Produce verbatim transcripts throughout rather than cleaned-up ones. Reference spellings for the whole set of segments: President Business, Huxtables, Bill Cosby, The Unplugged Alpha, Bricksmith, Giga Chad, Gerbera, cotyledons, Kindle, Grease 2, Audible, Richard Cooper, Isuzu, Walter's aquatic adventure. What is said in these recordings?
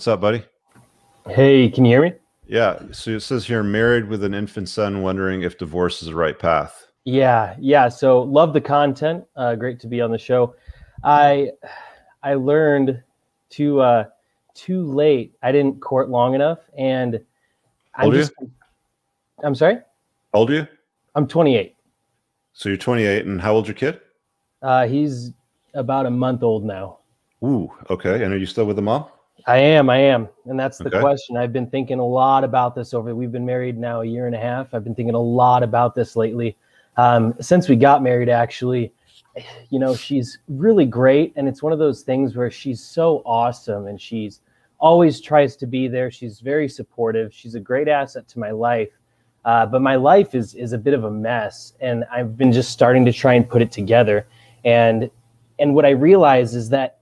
What's up, buddy? Hey, can you hear me? Yeah. So it says here, married with an infant son, wondering if divorce is the right path. Yeah. Yeah. So love the content. Uh, great to be on the show. I, I learned to, uh, too late. I didn't court long enough. And I'm just, you? I'm sorry. How old are you? I'm twenty-eight. So you're twenty-eight, and how old's your kid? Uh, he's about a month old now. Ooh. Okay. And are you still with the mom? I am. I am. And that's the okay. question. I've been thinking a lot about this over, we've been married now a year and a half. I've been thinking a lot about this lately. Um, since we got married, actually, you know, she's really great. And it's one of those things where she's so awesome, and she's always tries to be there. She's very supportive. She's a great asset to my life. Uh, but my life is, is a bit of a mess, and I've been just starting to try and put it together. And, and what I realize is that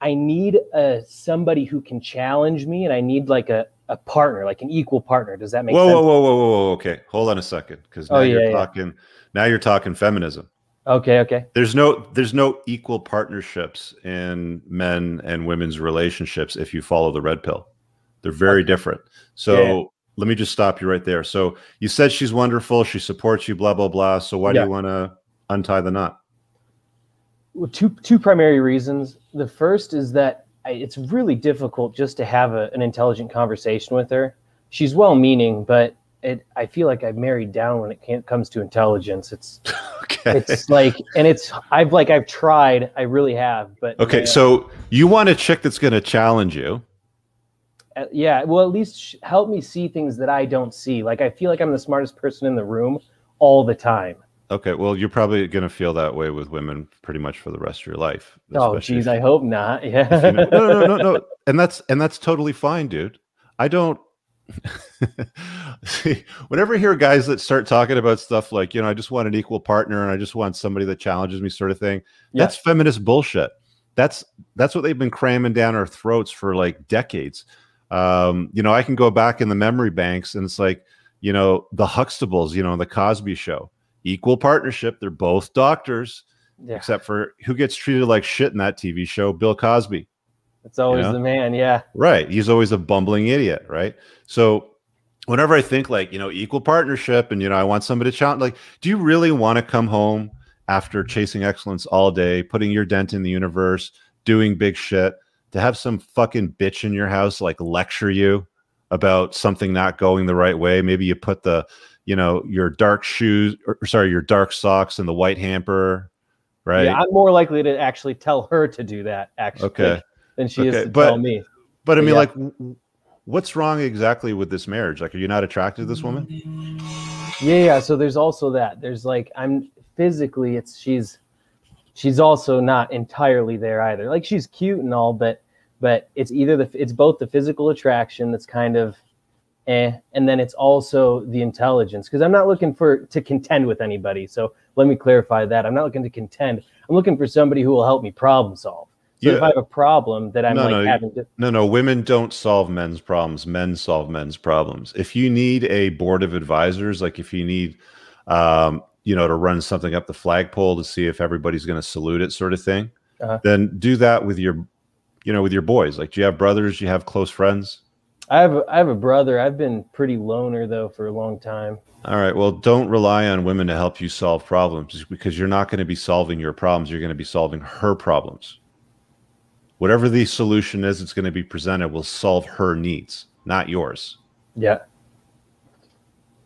I need a, somebody who can challenge me, and I need like a, a partner, like an equal partner. Does that make whoa, sense? Whoa, whoa, whoa, whoa, whoa. Okay. Hold on a second. Cause now oh, yeah, you're talking, yeah. now you're talking feminism. Okay. Okay. There's no, there's no equal partnerships in men and women's relationships. If you follow the red pill, they're very okay. different. So yeah. let me just stop you right there. So you said she's wonderful. She supports you, blah, blah, blah. So why yeah. do you want to untie the knot? Well, two, two primary reasons. The first is that I, it's really difficult just to have a, an intelligent conversation with her. She's well-meaning, but it, I feel like I've married down when it can't, comes to intelligence. It's okay. It's like, and it's, I've like, I've tried, I really have, but. Okay. Yeah. So you want a chick that's going to challenge you. Uh, yeah. Well, at least sh help me see things that I don't see. Like, I feel like I'm the smartest person in the room all the time. Okay, well, you're probably going to feel that way with women pretty much for the rest of your life. Oh, geez, I hope not. Yeah. You know, no, no, no, no, no. And that's, and that's totally fine, dude. I don't... See, whenever I hear guys that start talking about stuff like, you know, I just want an equal partner and I just want somebody that challenges me sort of thing, yeah. that's feminist bullshit. That's, that's what they've been cramming down our throats for like decades. Um, you know, I can go back in the memory banks and it's like, you know, the Huxtables, you know, the Cosby Show. Equal partnership. They're both doctors, yeah. except for who gets treated like shit in that T V show? Bill Cosby. That's always you know? the man. Yeah. Right. He's always a bumbling idiot. Right. So whenever I think like, you know, equal partnership and, you know, I want somebody to challenge, like, do you really want to come home after chasing excellence all day, putting your dent in the universe, doing big shit, to have some fucking bitch in your house, like lecture you about something not going the right way? Maybe you put the, you know, your dark shoes, or sorry, your dark socks in the white hamper, right? Yeah, I'm more likely to actually tell her to do that, actually, okay. than she okay. is to but, tell me. But I mean, yeah. like, what's wrong exactly with this marriage? Like, are you not attracted to this woman? Yeah, yeah. So there's also that. There's like, I'm physically, it's she's, she's also not entirely there either. Like, she's cute and all, but but it's either the, it's both the physical attraction that's kind of. Eh. And then it's also the intelligence, because I'm not looking for to contend with anybody. So let me clarify that. I'm not looking to contend. I'm looking for somebody who will help me problem solve. So yeah. if I have a problem that I'm no, like no, having to... No, no, women don't solve men's problems. Men solve men's problems. If you need a board of advisors, like if you need, um, you know, to run something up the flagpole to see if everybody's going to salute it sort of thing, uh-huh. then do that with your, you know, with your boys. Like, do you have brothers? Do you have close friends? I have, I have a brother. I've been pretty loner, though, for a long time. All right. Well, don't rely on women to help you solve problems, because you're not going to be solving your problems. You're going to be solving her problems. Whatever the solution is, it's going to be presented will solve her needs, not yours. Yeah.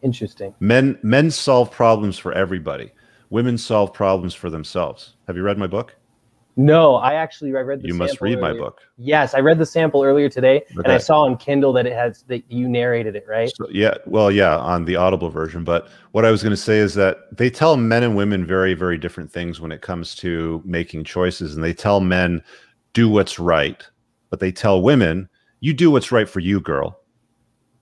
Interesting. Men, men solve problems for everybody. Women solve problems for themselves. Have you read my book? No, I actually I read the you sample must read earlier. my book. Yes, I read the sample earlier today, okay. and I saw on Kindle that it has that you narrated it, right? So, yeah, well, yeah, on the Audible version. But what I was going to say is that they tell men and women very, very different things when it comes to making choices, and they tell men do what's right, but they tell women you do what's right for you, girl.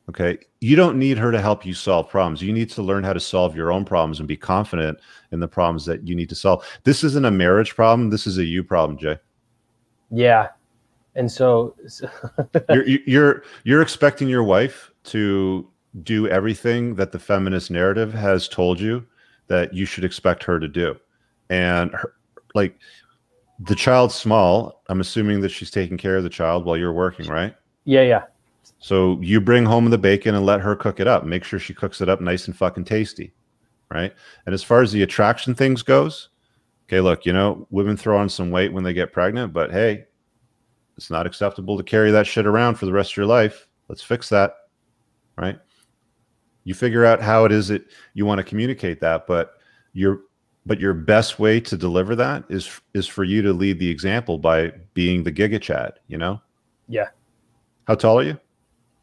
Okay, you don't need her to help you solve problems. You need to learn how to solve your own problems and be confident in the problems that you need to solve. This isn't a marriage problem. This is a you problem, Jay. Yeah, and so, so you're, you're you're expecting your wife to do everything that the feminist narrative has told you that you should expect her to do, and her, like the child's small. I'm assuming that she's taking care of the child while you're working, right? Yeah, yeah. So you bring home the bacon and let her cook it up. Make sure she cooks it up nice and fucking tasty, right? And as far as the attraction things goes, okay, look, you know, women throw on some weight when they get pregnant, but hey, it's not acceptable to carry that shit around for the rest of your life. Let's fix that, right? You figure out how it is that you want to communicate that, but your but your best way to deliver that is is for you to lead the example by being the Giga Chad, you know? Yeah. How tall are you?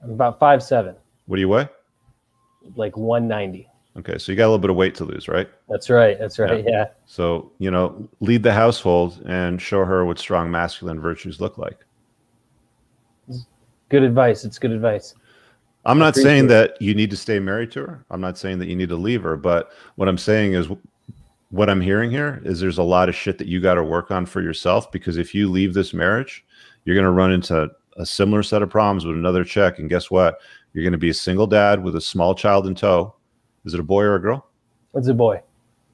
I'm about five seven. What do you weigh? Like one ninety. Okay, so you got a little bit of weight to lose, right? That's right. That's right. Yeah. yeah. So, you know, lead the household and show her what strong masculine virtues look like. Good advice. It's good advice. I'm not saying that you need to stay married to her. I'm not saying that you need to leave her. But what I'm saying is, what I'm hearing here is there's a lot of shit that you got to work on for yourself, because if you leave this marriage, you're going to run into a similar set of problems with another chick. And guess what? You're going to be a single dad with a small child in tow. Is it a boy or a girl? It's a boy.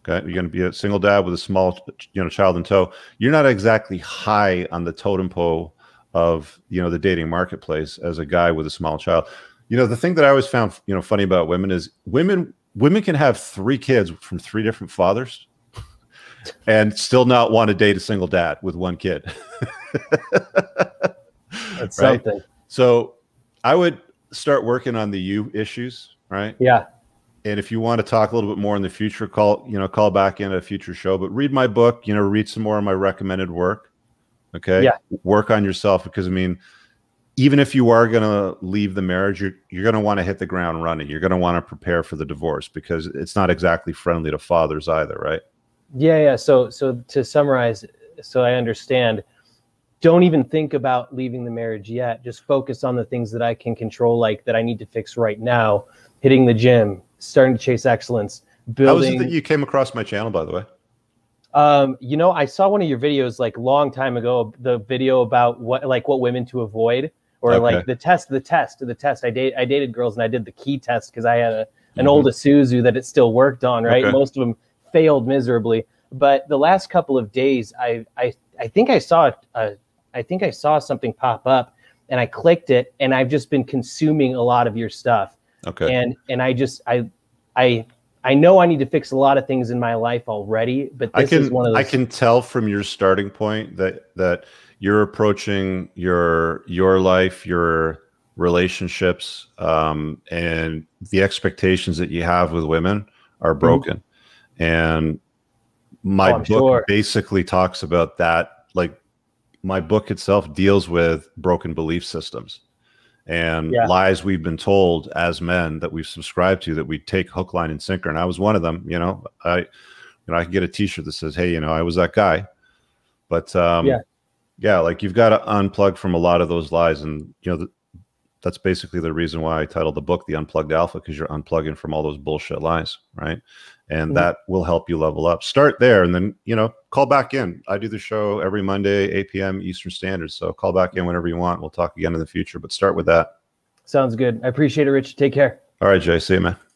Okay. You're going to be a single dad with a small, you know, child in tow. You're not exactly high on the totem pole of, you know, the dating marketplace as a guy with a small child. You know, the thing that I always found, you know, funny about women is women, women can have three kids from three different fathers and still not want to date a single dad with one kid. That's right? Something. So I would start working on the you issues, right? Yeah. And if you want to talk a little bit more in the future, call, you know, call back in a future show, but read my book, you know, read some more of my recommended work. Okay. Yeah. Work on yourself, because I mean, even if you are going to leave the marriage, you're, you're going to want to hit the ground running. You're going to want to prepare for the divorce, because it's not exactly friendly to fathers either. Right. Yeah. Yeah. So, so to summarize, so I understand, don't even think about leaving the marriage yet. Just focus on the things that I can control, like that I need to fix right now, hitting the gym, starting to chase excellence, building. How is it that you came across my channel, by the way? Um, you know, I saw one of your videos like long time ago, the video about what, like what women to avoid, or okay. like the test, the test, the test. I date, I dated girls and I did the key test because I had a, an mm-hmm. old Isuzu that it still worked on, right? Okay. Most of them failed miserably. But the last couple of days, I, I, I think I saw, uh, I think I saw something pop up and I clicked it, and I've just been consuming a lot of your stuff. Okay. And, and I just, I, I, I know I need to fix a lot of things in my life already, but this I can, is one of those. I can tell from your starting point that, that you're approaching your, your life, your relationships, um, and the expectations that you have with women are broken. Mm-hmm. And my oh, book sure. basically talks about that. Like my book itself deals with broken belief systems. And yeah. lies we've been told as men that we've subscribed to, that we take hook, line, and sinker. And I was one of them. You know, I, you know, I can get a T-shirt that says, "Hey, you know, I was that guy." But um, yeah, yeah, like you've got to unplug from a lot of those lies, and you know, th that's basically the reason why I titled the book "The Unplugged Alpha," because you're unplugging from all those bullshit lies, right? And mm-hmm. that will help you level up. Start there, and then you know, call back in. I do the show every Monday, eight P M Eastern Standard. So call back in whenever you want. We'll talk again in the future, but start with that. Sounds good. I appreciate it, Rich. Take care. All right, Jay. See you, man.